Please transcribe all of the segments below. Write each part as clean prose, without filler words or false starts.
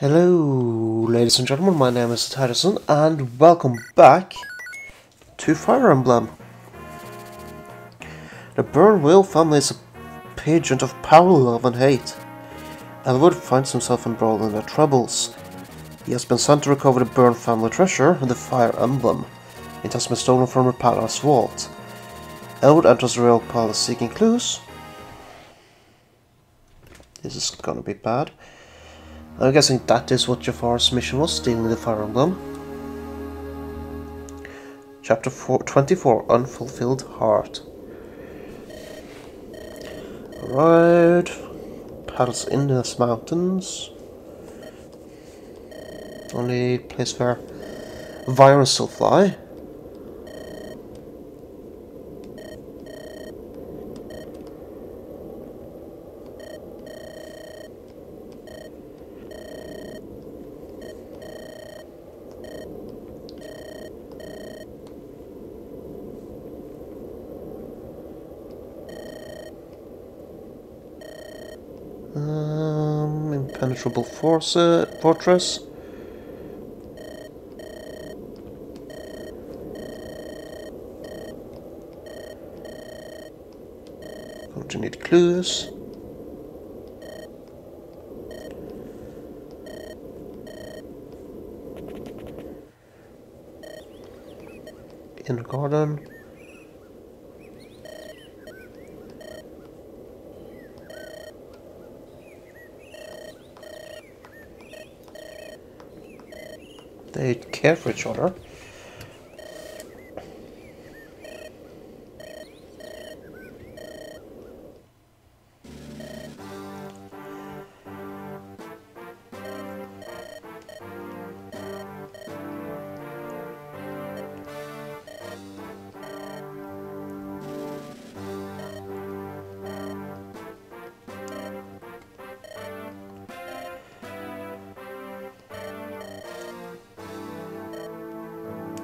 Hello ladies and gentlemen, my name is Tituson and welcome back to Fire Emblem. The Bern family is a pageant of power, love and hate. Elwood finds himself embroiled in their troubles. He has been sent to recover the Bern family treasure and the Fire Emblem. It has been stolen from a palace vault. Elwood enters the royal palace seeking clues. This is gonna be bad. I'm guessing that is what Jafar's mission was, stealing the Fire Emblem. Chapter 24, Unfulfilled Heart. Alright. Paddles in the mountains. Only place where virus still fly. Impenetrable fortress. Don't you need clues? In the garden. They care for each other.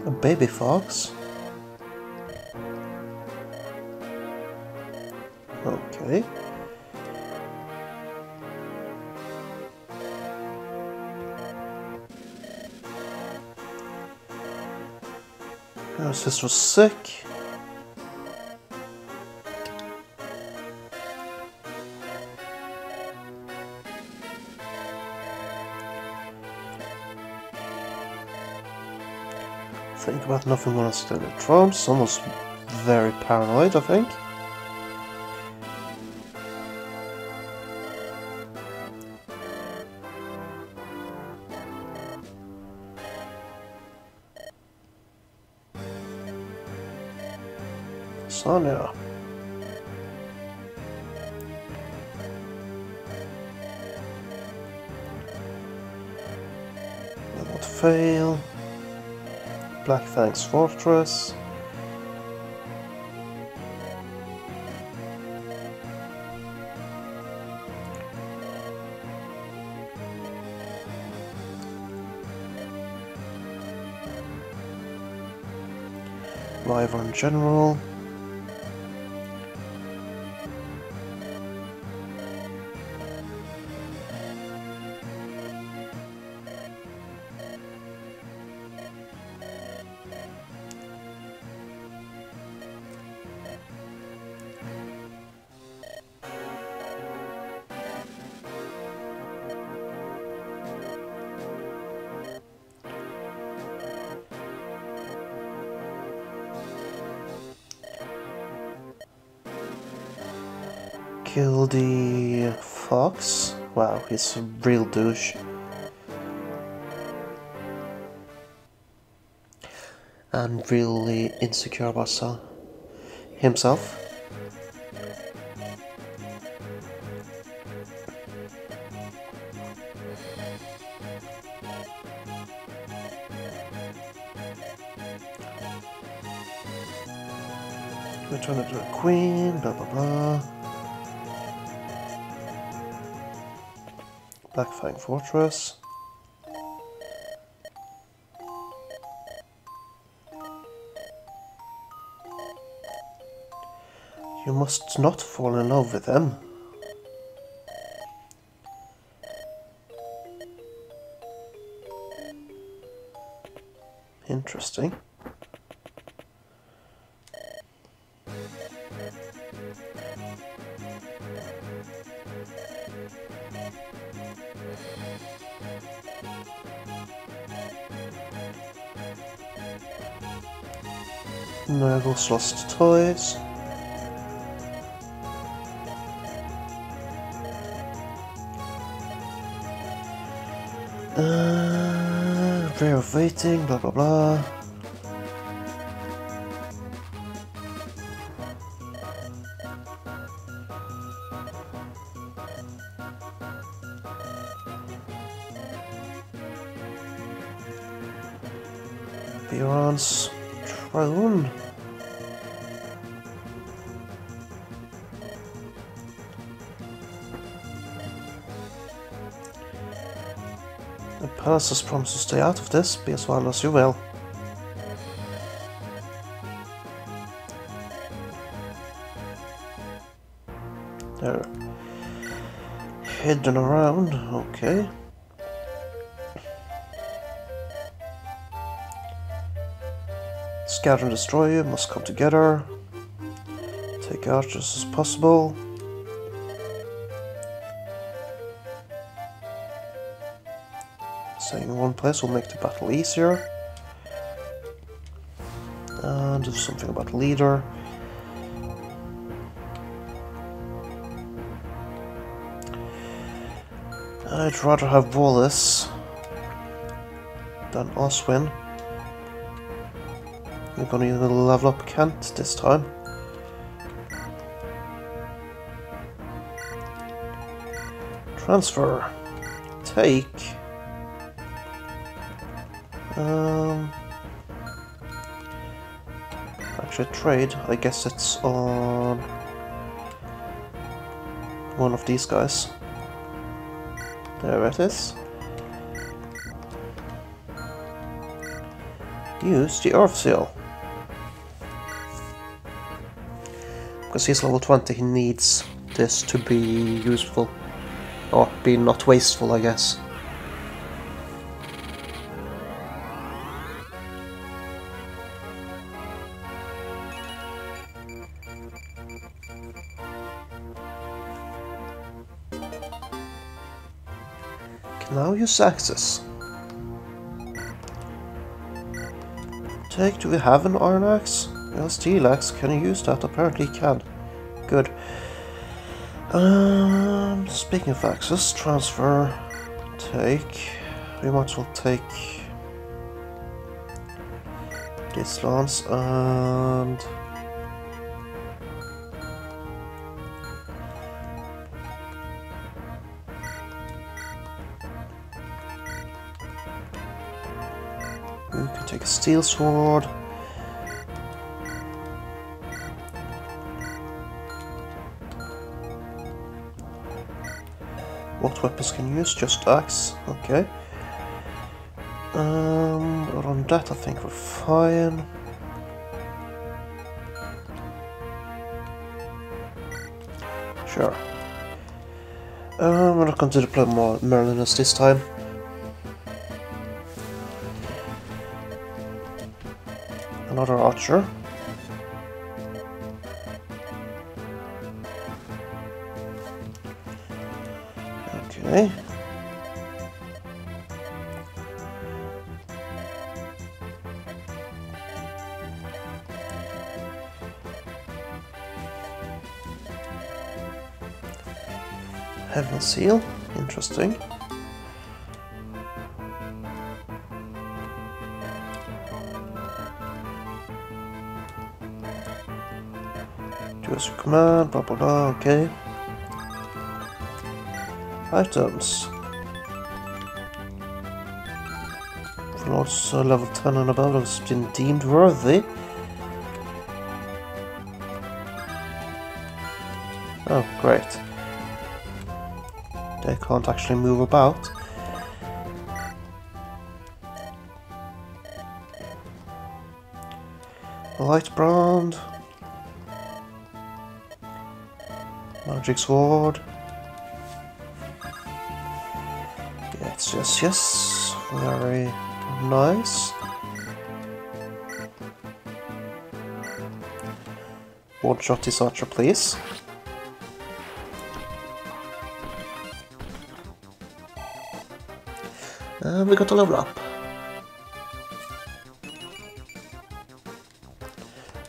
A baby fox. Okay. Her sister was sick. Think about nothing when I stay at home. Someone's very paranoid, I think. Sonia. That would fail. Black Fang's fortress. Rivan General. Kill the fox. Wow, he's a real douche. And really insecure about himself. Return it to the queen, blah blah blah. Black Fang Fortress. You must not fall in love with them. Interesting. Mergle's lost toys. Prayer of waiting, blah blah blah. Bjorn's throne. Palace has promised to stay out of this, be as wild as you will. They're hidden around, okay. Scatter and destroy you, must come together. Take out just as possible. Staying in one place will make the battle easier. And do something about leader. I'd rather have Wallace than Oswin. We're gonna need to level up Kent this time. Transfer. Take. Actually trade, I guess it's on one of these guys. There it is. Use the Earth Seal. Because he's level 20, he needs this to be useful. Or be not wasteful, I guess. Now use axes. Take, do we have an iron axe? A steel axe, can you use that? Apparently you can. Good. Speaking of axes, transfer, take. We might as well take this lance and steel sword. What weapons can you use? Just axe. Okay. Around that I think we're fine. Sure. We're not going to deploy more Merlinus this time. Another archer. Okay. Heaven seal. Interesting. Command, blah blah blah, okay. Items. For lords level 10 and above has been deemed worthy. Oh, great. They can't actually move about. Light brand. Magic sword. Yes, yes, yes. Very nice. Board shot is such a place. And we got a level up.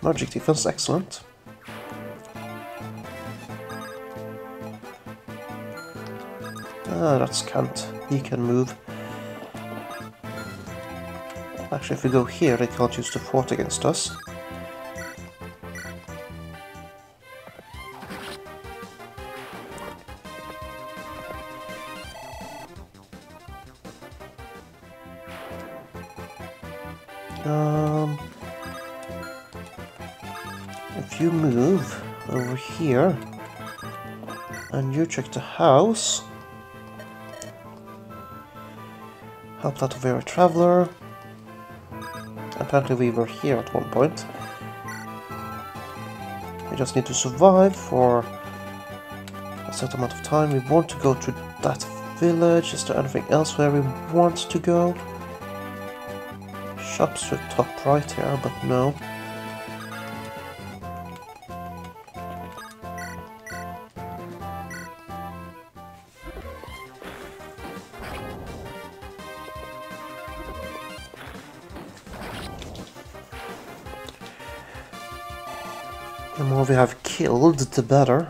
Magic defense, excellent. Ah, that's Kent. He can move. Actually, if we go here, they can't use the fort against us. If you move over here and you check the house, help that very traveler. Apparently we were here at one point. We just need to survive for a certain amount of time. We want to go to that village. Is there anything else where we want to go? Shops to the top right here, but no. The more we have killed, the better.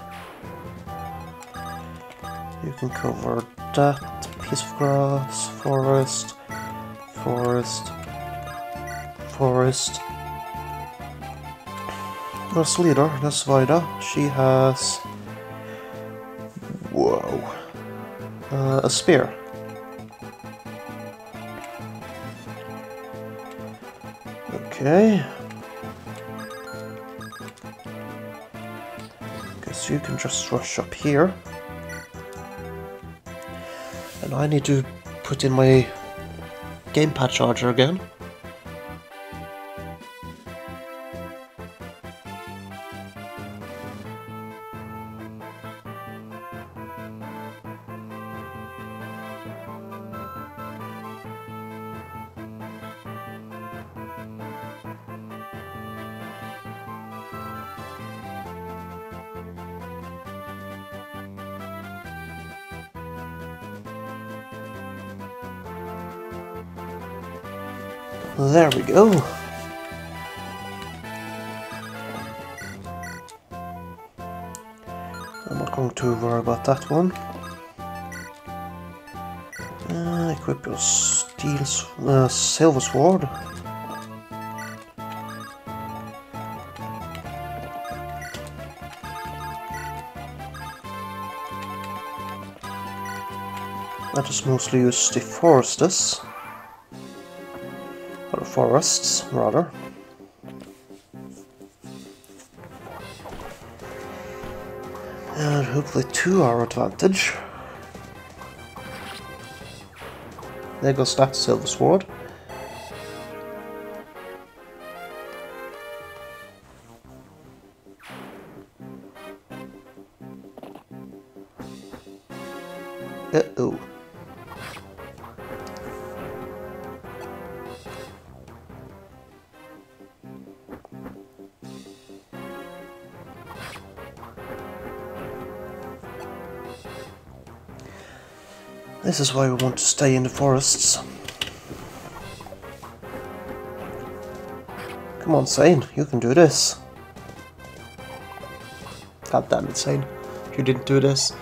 You can cover that piece of grass, forest, forest, forest. That's leader, that's Vida. She has... whoa. A spear. Okay. So you can just rush up here, and I need to put in my gamepad charger again. There we go. I'm not going to worry about that one. Equip your silver sword. Let us mostly use the foresters. Forests, rather. And hopefully to our advantage. There goes that silver sword. Uh-oh. This is why we want to stay in the forests. Come on, Sain, you can do this. God damn it, Sain, you didn't do this.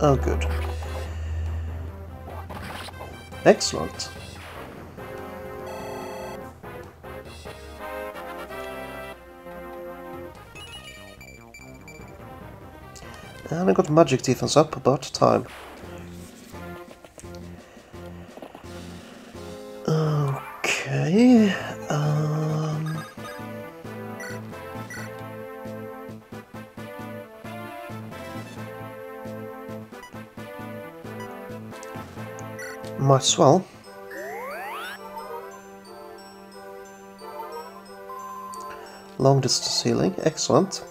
Oh, good. Excellent. And I got magic defense up about time. Okay. Might as well. Long distance healing, excellent.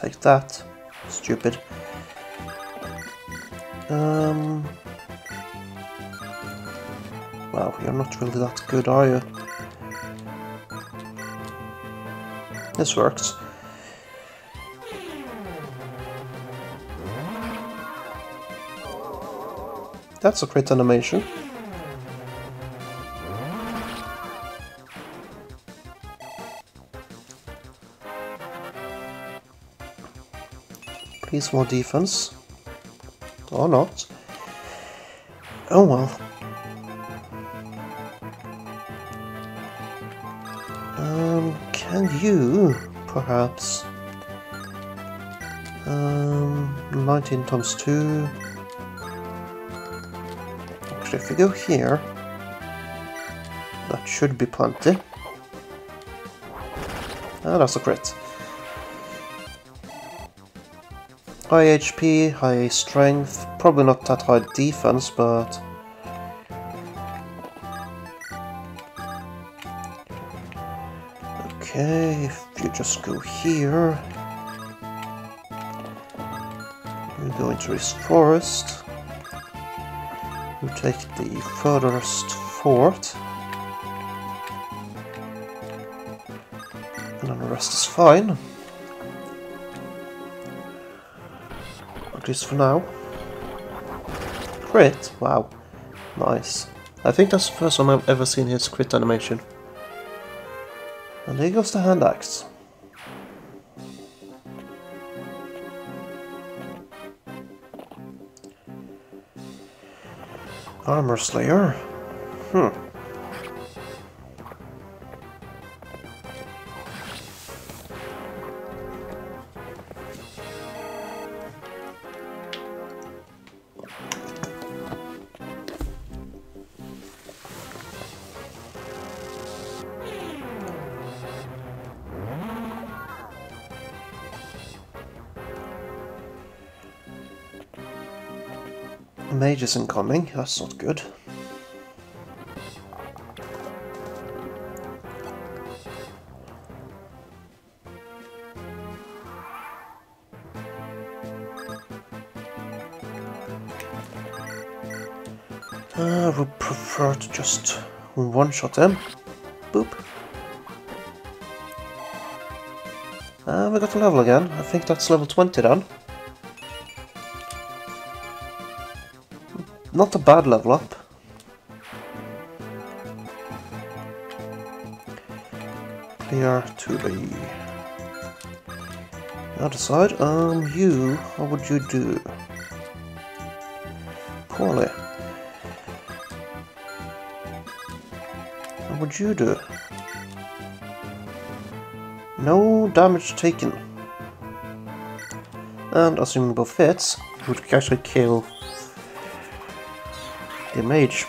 Take that. Stupid. Well, you're not really that good, are you? This works. That's a great animation. Please, more defense. Or not. Oh well. Can you, perhaps... 19 times 2... Actually, if we go here... That should be plenty. Ah, that's a crit. High HP, high strength, probably not that high defense, but... Okay, if you just go here... You go into this forest. You take the furthest fort. And then the rest is fine. At least for now. Crit? Wow. Nice. I think that's the first time I've ever seen his crit animation. And there goes the hand axe. Armor Slayer? Mage isn't coming, that's not good. I would prefer to just one-shot him. Boop. We got a level again. I think that's level 20 then. Not a bad level up. Clear to the other side. You, what would you do? Poorly. What would you do? No damage taken. And assuming both hits, would actually kill the mage.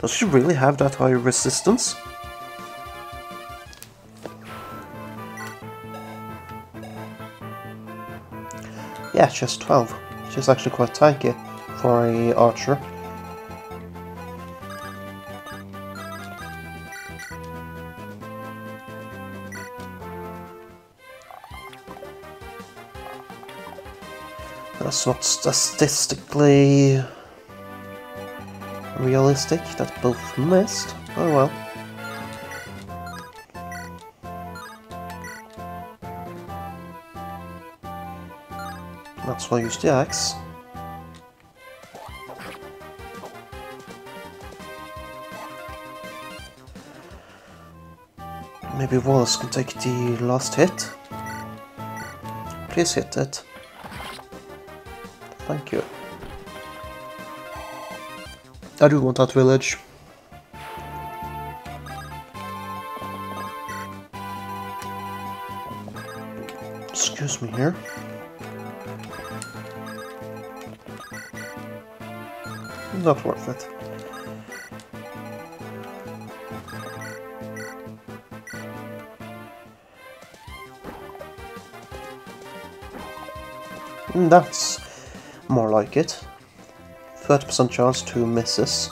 Does she really have that high resistance? Yeah, she has 12. She's actually quite tanky for an archer. That's not statistically realistic, that both missed. Oh well. That's why I use the axe. Maybe Wallace can take the last hit. Please hit it. Thank you. I do want that village. Excuse me here. Not worth it. That's more like it. 30% chance to misses,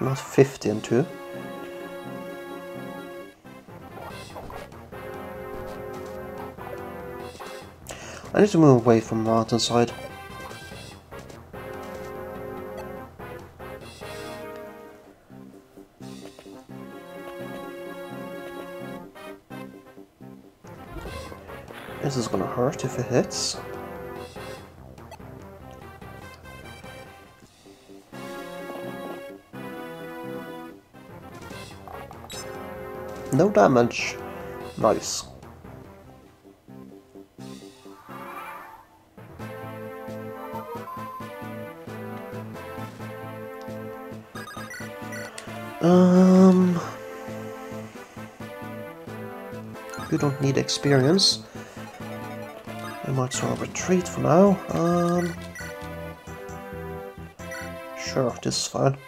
not 50 and 2. need to move away from the mountainside. This is gonna hurt if it hits. No damage. Nice. You don't need experience. I might as well retreat for now. Sure, this is fine.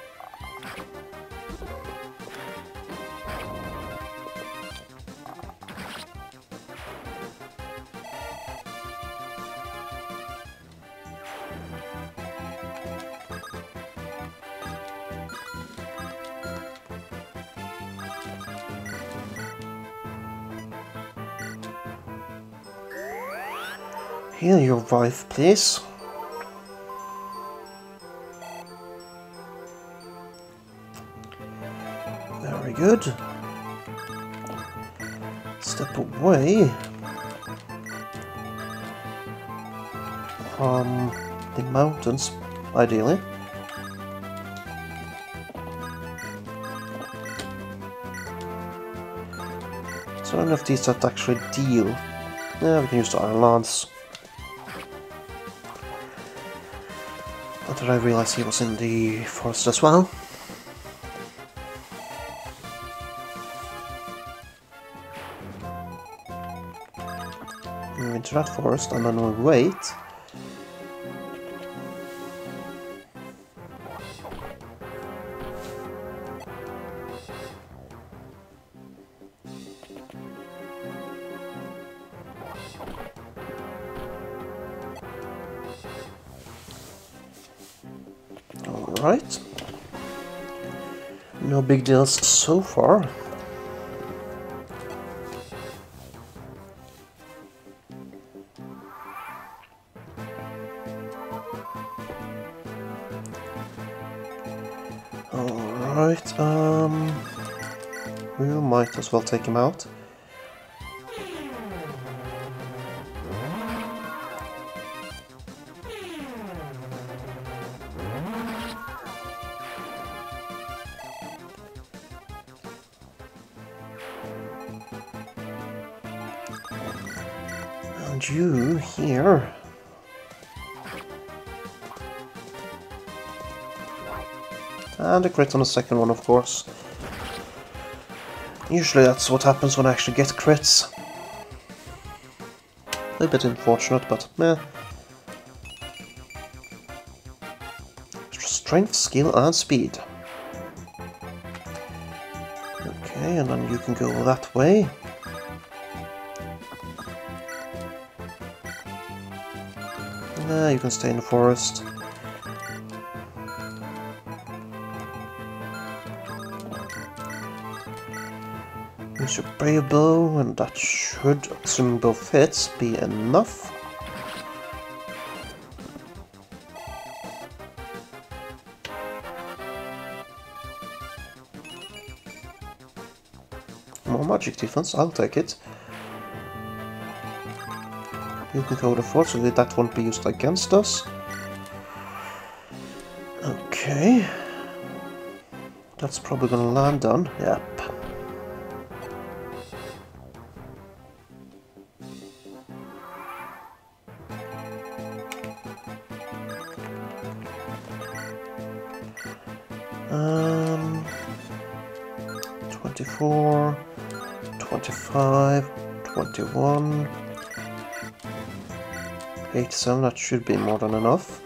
Heal your wife, please. Very good. Step away from the mountains, ideally. So none of these that actually deal. Yeah, we can use the Iron Lance. Did I realize he was in the forest as well? Move into that forest and then we'll wait. Right. No big deals so far. Alright, we might as well take him out. You here. And a crit on the second one, of course. Usually that's what happens when I actually get crits. A bit unfortunate, but meh. Strength, skill and speed. Okay, and then you can go that way. You can stay in the forest. Use your brave bow, and that should, assuming both hits, be enough. More magic defense, I'll take it. You can go to the fort, so that won't be used against us. Okay. That's probably gonna land on. Yep. $24, $25, $21. 87, that should be more than enough.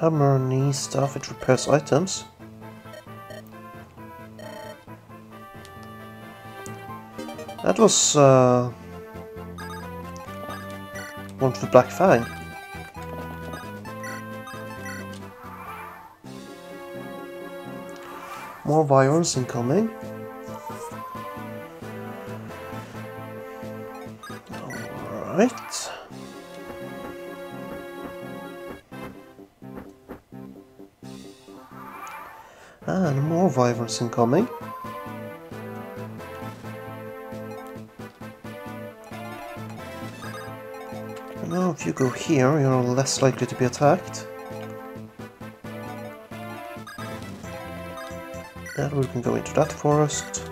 Hammer, knee, staff, it repairs items. That was one for Black Fang. More violence incoming. Alright. And more violence incoming. And now if you go here, you're less likely to be attacked. Then we can go into that forest.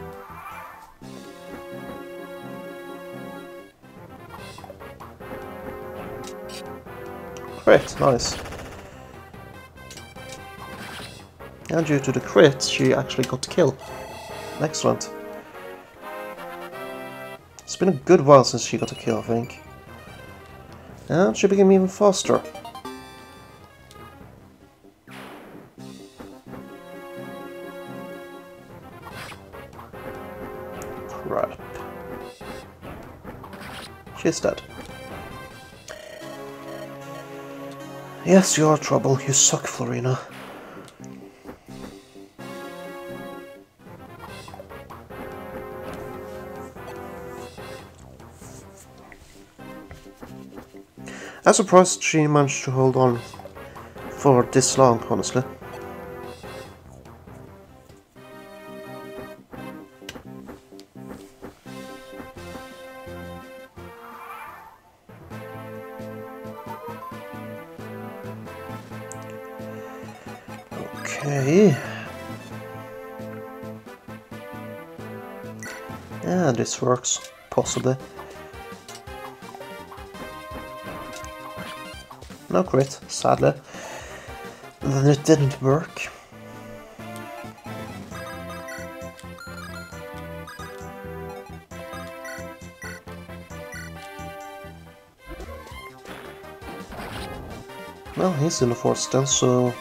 Crit, nice. And due to the crit, she actually got the kill. Excellent. It's been a good while since she got a kill, I think. And she became even faster. She's dead. Yes, you are trouble. You suck, Florina. I'm surprised she managed to hold on for this long, honestly. Okay. Yeah, this works, possibly. No crit, sadly. Then it didn't work. Well, he's in the forest still, so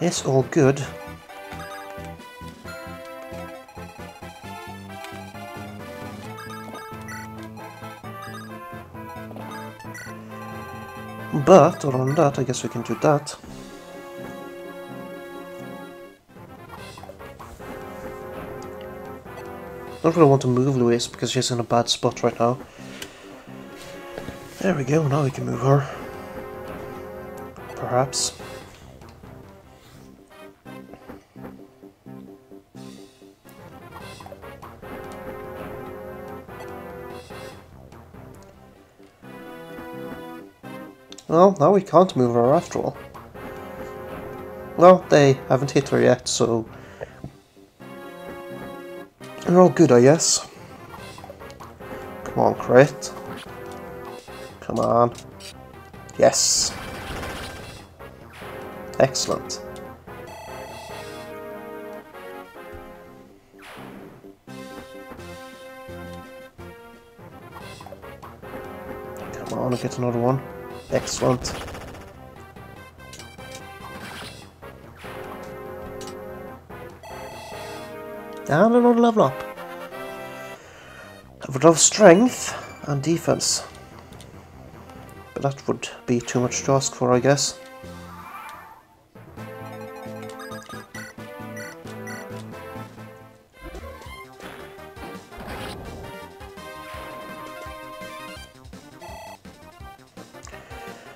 it's all good. But around that, I guess we can do that. Don't really want to move Louise because she's in a bad spot right now. There we go, now we can move her. Perhaps. Well, now we can't move her after all. Well, they haven't hit her yet, so they're all good, I guess. Come on, crit. Come on. Yes. Excellent. Come on, get another one. Excellent. And another level up. I would love strength and defense. But that would be too much to ask for, I guess.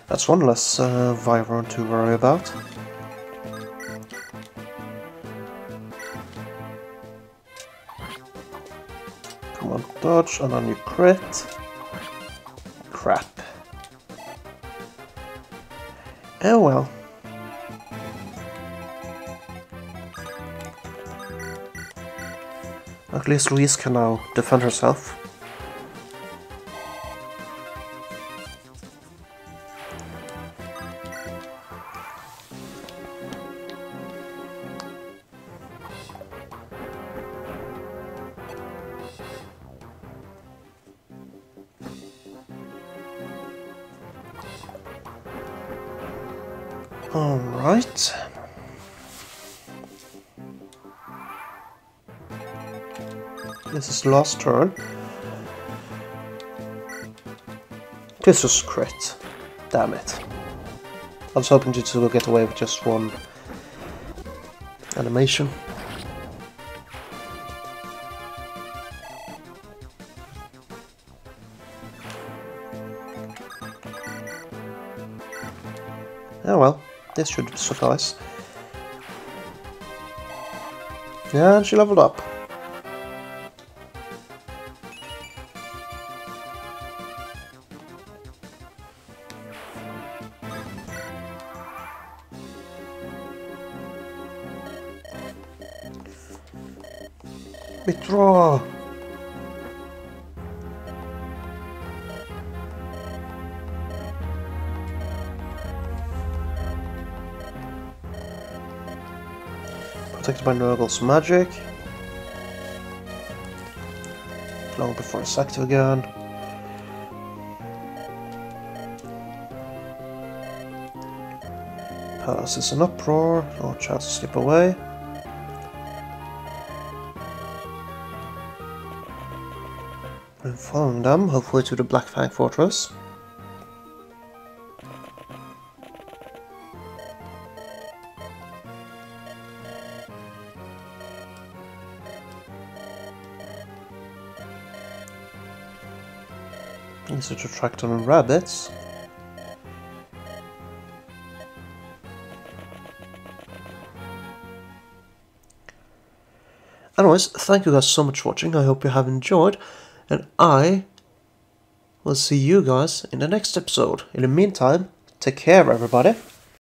That's one less Wyvern to worry about. Come on, dodge, and then you crit. Crap. Oh well. At least Louise can now defend herself. Alright. This is last turn. This was crit. Damn it. I was hoping to get away with just one animation. Oh well, this should suffice. And she leveled up. Withdraw! Protected by Nurgle's magic. Long before it's active again. Palace is an uproar, no chance to slip away. I'm following them, hopefully to the Black Fang Fortress. Easy to track down rabbits. Anyways, thank you guys so much for watching, I hope you have enjoyed. And I will see you guys in the next episode. In the meantime, take care everybody.